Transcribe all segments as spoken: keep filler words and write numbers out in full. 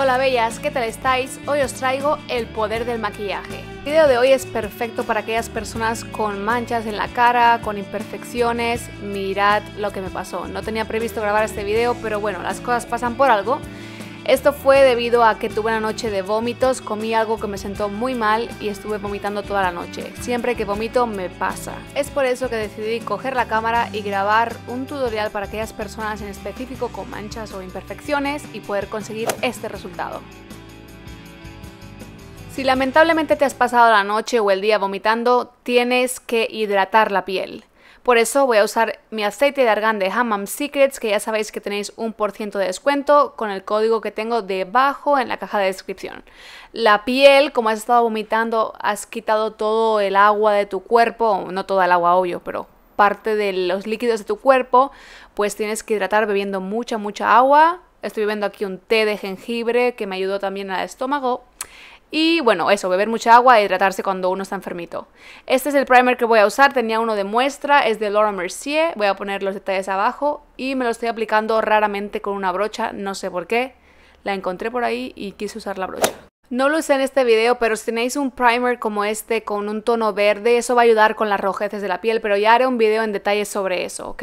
Hola bellas, ¿qué tal estáis? Hoy os traigo el poder del maquillaje. El video de hoy es perfecto para aquellas personas con manchas en la cara, con imperfecciones. Mirad lo que me pasó. No tenía previsto grabar este video, pero bueno, las cosas pasan por algo. Esto fue debido a que tuve una noche de vómitos, comí algo que me sentó muy mal y estuve vomitando toda la noche. Siempre que vomito me pasa. Es por eso que decidí coger la cámara y grabar un tutorial para aquellas personas en específico con manchas o imperfecciones y poder conseguir este resultado. Si lamentablemente te has pasado la noche o el día vomitando, tienes que hidratar la piel. Por eso voy a usar mi aceite de argán de Hammam Secrets, que ya sabéis que tenéis un por ciento de descuento con el código que tengo debajo en la caja de descripción. La piel, como has estado vomitando, has quitado todo el agua de tu cuerpo, no toda el agua, obvio, pero parte de los líquidos de tu cuerpo, pues tienes que hidratar bebiendo mucha, mucha agua. Estoy bebiendo aquí un té de jengibre que me ayudó también al estómago. Y bueno, eso, beber mucha agua e hidratarse cuando uno está enfermito. Este es el primer que voy a usar, tenía uno de muestra, es de Laura Mercier. Voy a poner los detalles abajo y me lo estoy aplicando raramente con una brocha, no sé por qué. La encontré por ahí y quise usar la brocha. No lo usé en este video, pero si tenéis un primer como este con un tono verde, eso va a ayudar con las rojeces de la piel, pero ya haré un video en detalle sobre eso, ¿ok?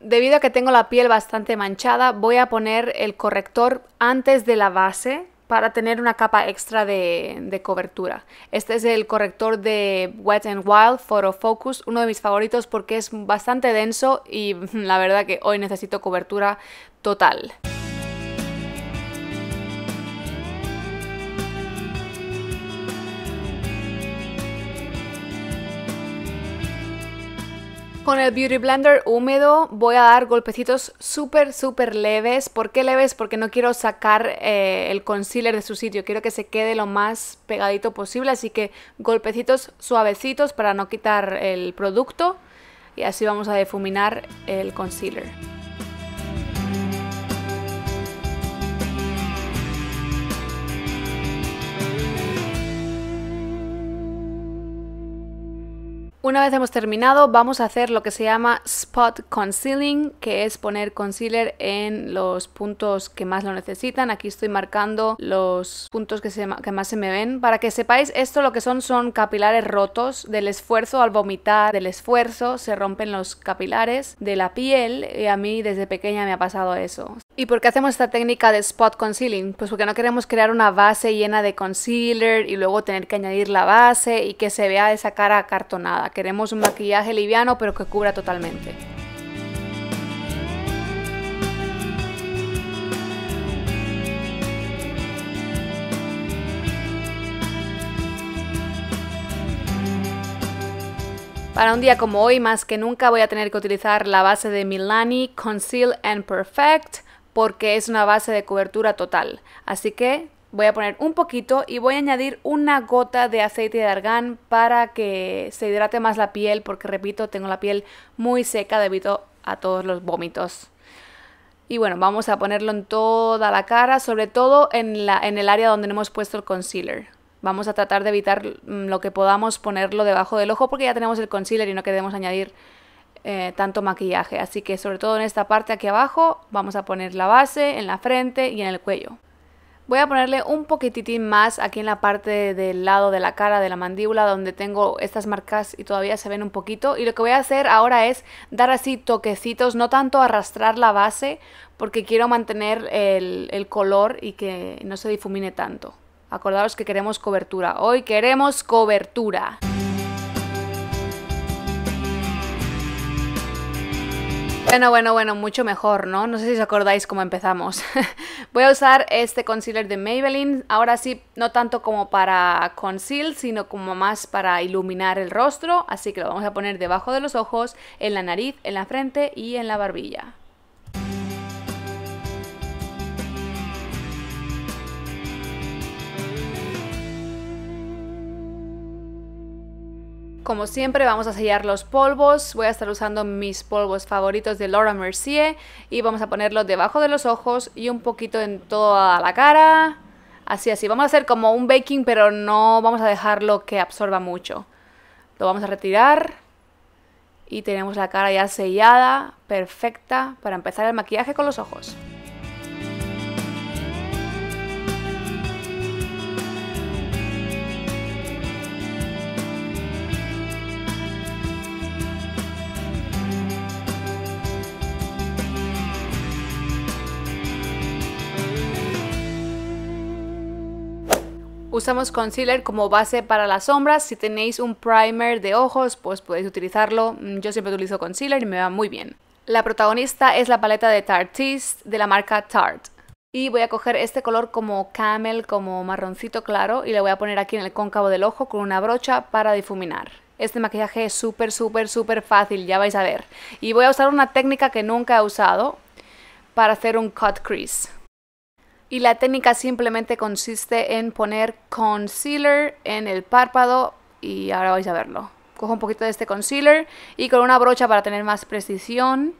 Debido a que tengo la piel bastante manchada, voy a poner el corrector antes de la base, para tener una capa extra de, de cobertura. Este es el corrector de Wet n Wild Photo Focus, uno de mis favoritos porque es bastante denso y la verdad que hoy necesito cobertura total. Con el Beauty Blender húmedo voy a dar golpecitos súper, súper leves. ¿Por qué leves? Porque no quiero sacar eh, el concealer de su sitio. Quiero que se quede lo más pegadito posible. Así que golpecitos suavecitos para no quitar el producto. Y así vamos a difuminar el concealer. Una vez hemos terminado, vamos a hacer lo que se llama spot concealing, que es poner concealer en los puntos que más lo necesitan. Aquí estoy marcando los puntos que, se, que más se me ven. Para que sepáis, esto lo que son son capilares rotos del esfuerzo. Al vomitar del esfuerzo se rompen los capilares de la piel y a mí desde pequeña me ha pasado eso. ¿Y por qué hacemos esta técnica de spot concealing? Pues porque no queremos crear una base llena de concealer y luego tener que añadir la base y que se vea esa cara acartonada. Queremos un maquillaje liviano pero que cubra totalmente. Para un día como hoy, más que nunca, voy a tener que utilizar la base de Milani Conceal and Perfect porque es una base de cobertura total. Así que voy a poner un poquito y voy a añadir una gota de aceite de argán para que se hidrate más la piel porque, repito, tengo la piel muy seca debido a todos los vómitos. Y bueno, vamos a ponerlo en toda la cara, sobre todo en, la, en el área donde hemos puesto el concealer. Vamos a tratar de evitar lo que podamos ponerlo debajo del ojo porque ya tenemos el concealer y no queremos añadir Eh, tanto maquillaje, así que sobre todo en esta parte aquí abajo vamos a poner la base en la frente y en el cuello. Voy a ponerle un poquititín más aquí en la parte del lado de la cara, de la mandíbula, donde tengo estas marcas y todavía se ven un poquito, y lo que voy a hacer ahora es dar así toquecitos, no tanto arrastrar la base porque quiero mantener el, el color y que no se difumine tanto. Acordaos que queremos cobertura, hoy queremos cobertura. Bueno, bueno, bueno, mucho mejor, ¿no? No sé si os acordáis cómo empezamos. Voy a usar este concealer de Maybelline, ahora sí, no tanto como para conceal, sino como más para iluminar el rostro, así que lo vamos a poner debajo de los ojos, en la nariz, en la frente y en la barbilla. Como siempre vamos a sellar los polvos, voy a estar usando mis polvos favoritos de Laura Mercier y vamos a ponerlos debajo de los ojos y un poquito en toda la cara, así así. Vamos a hacer como un baking pero no vamos a dejarlo que absorba mucho. Lo vamos a retirar y tenemos la cara ya sellada, perfecta para empezar el maquillaje con los ojos. Usamos concealer como base para las sombras. Si tenéis un primer de ojos, pues podéis utilizarlo. Yo siempre utilizo concealer y me va muy bien. La protagonista es la paleta de Tarteist de la marca Tarte. Y voy a coger este color como camel, como marroncito claro, y le voy a poner aquí en el cóncavo del ojo con una brocha para difuminar. Este maquillaje es súper, súper, súper fácil, ya vais a ver. Y voy a usar una técnica que nunca he usado para hacer un cut crease. Y la técnica simplemente consiste en poner concealer en el párpado y ahora vais a verlo. Cojo un poquito de este concealer y con una brocha para tener más precisión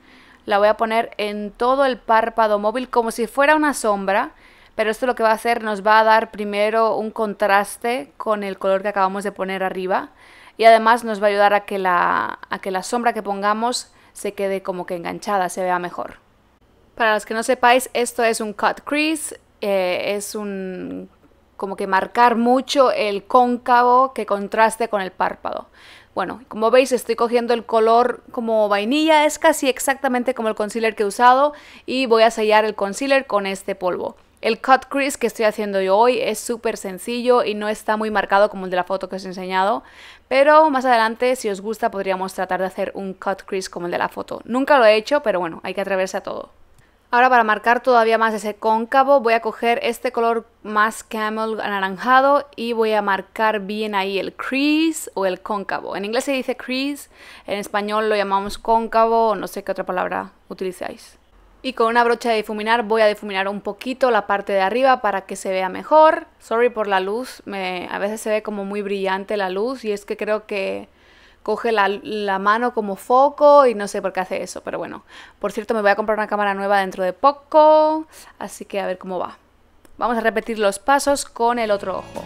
la voy a poner en todo el párpado móvil como si fuera una sombra. Pero esto lo que va a hacer, nos va a dar primero un contraste con el color que acabamos de poner arriba. Y además nos va a ayudar a que la, a que la sombra que pongamos se quede como que enganchada, se vea mejor. Para los que no sepáis, esto es un cut crease, eh, es un como que marcar mucho el cóncavo que contraste con el párpado. Bueno, como veis estoy cogiendo el color como vainilla, es casi exactamente como el concealer que he usado y voy a sellar el concealer con este polvo. El cut crease que estoy haciendo yo hoy es súper sencillo y no está muy marcado como el de la foto que os he enseñado, pero más adelante si os gusta podríamos tratar de hacer un cut crease como el de la foto. Nunca lo he hecho, pero bueno, hay que atreverse a todo. Ahora para marcar todavía más ese cóncavo voy a coger este color más camel anaranjado y voy a marcar bien ahí el crease o el cóncavo. En inglés se dice crease, en español lo llamamos cóncavo, no sé qué otra palabra utilizáis. Y con una brocha de difuminar voy a difuminar un poquito la parte de arriba para que se vea mejor. Sorry por la luz, me, a veces se ve como muy brillante la luz y es que creo que coge la, la mano como foco y no sé por qué hace eso, pero bueno. Por cierto, me voy a comprar una cámara nueva dentro de poco, así que a ver cómo va. Vamos a repetir los pasos con el otro ojo.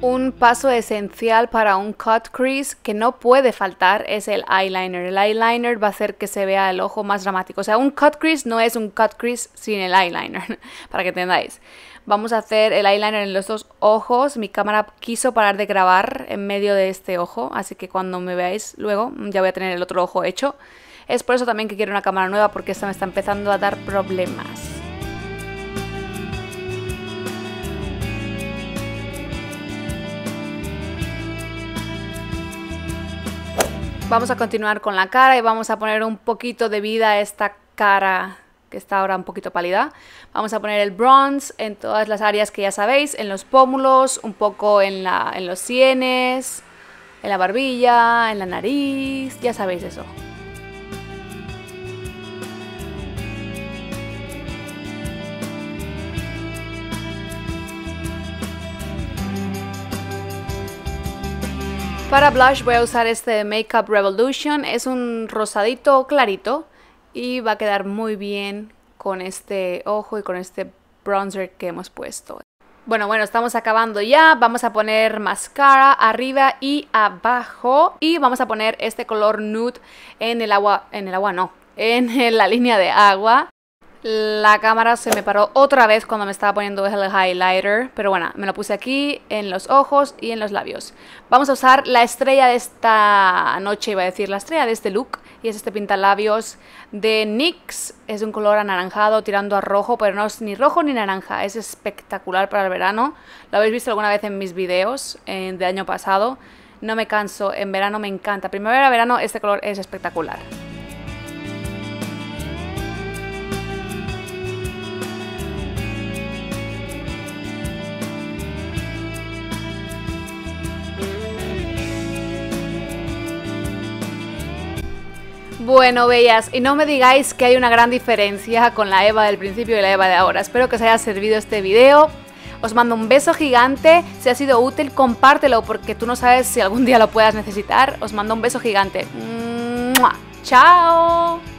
Un paso esencial para un cut crease que no puede faltar es el eyeliner. El eyeliner va a hacer que se vea el ojo más dramático. O sea, un cut crease no es un cut crease sin el eyeliner, para que entendáis. Vamos a hacer el eyeliner en los dos ojos. Mi cámara quiso parar de grabar en medio de este ojo, así que cuando me veáis luego ya voy a tener el otro ojo hecho. Es por eso también que quiero una cámara nueva, porque esta me está empezando a dar problemas. Vamos a continuar con la cara y vamos a poner un poquito de vida a esta cara que está ahora un poquito pálida. Vamos a poner el bronze en todas las áreas que ya sabéis, en los pómulos, un poco en, la, en los sienes, en la barbilla, en la nariz, ya sabéis eso. Para blush voy a usar este Makeup Revolution, es un rosadito clarito y va a quedar muy bien con este ojo y con este bronzer que hemos puesto. Bueno, bueno, estamos acabando ya, vamos a poner mascara arriba y abajo y vamos a poner este color nude en el agua, en el agua no, en la línea de agua. La cámara se me paró otra vez cuando me estaba poniendo el highlighter, pero bueno, me lo puse aquí, en los ojos y en los labios. Vamos a usar la estrella de esta noche, iba a decir, la estrella de este look, y es este pintalabios de nix. Es un color anaranjado tirando a rojo, pero no es ni rojo ni naranja, es espectacular para el verano. Lo habéis visto alguna vez en mis videos eh, del año pasado. No me canso, en verano me encanta. Primavera, verano, este color es espectacular. Bueno, bellas, y no me digáis que hay una gran diferencia con la Eva del principio y la Eva de ahora. Espero que os haya servido este video. Os mando un beso gigante. Si ha sido útil, compártelo porque tú no sabes si algún día lo puedas necesitar. Os mando un beso gigante. ¡Mua! ¡Chao!